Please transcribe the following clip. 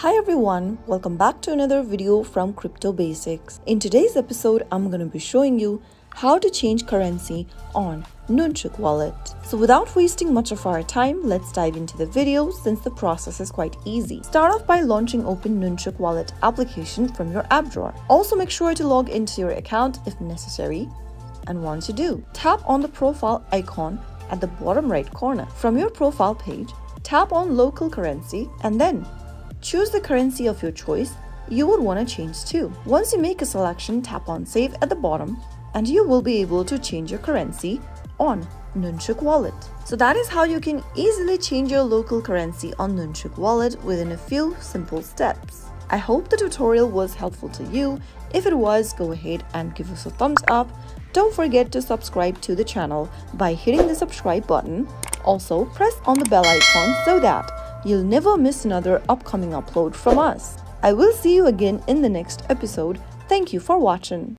Hi everyone, welcome back to another video from Crypto Basics. In today's episode, I'm going to be showing you how to change currency on Nunchuk Wallet. So without wasting much of our time, let's dive into the video since the process is quite easy. Start off by launching open Nunchuk Wallet application from your app drawer. Also make sure to log into your account if necessary. And once you do, tap on the profile icon at the bottom right corner. From your profile page, tap on local currency and then choose the currency of your choice you would want to change to. Once you make a selection, tap on Save at the bottom and you will be able to change your currency on Nunchuk Wallet. So that is how you can easily change your local currency on Nunchuk Wallet within a few simple steps. I hope the tutorial was helpful to you. If it was, go ahead and give us a thumbs up. Don't forget to subscribe to the channel by hitting the subscribe button. Also, press on the bell icon so that you'll never miss another upcoming upload from us. I will see you again in the next episode. Thank you for watching.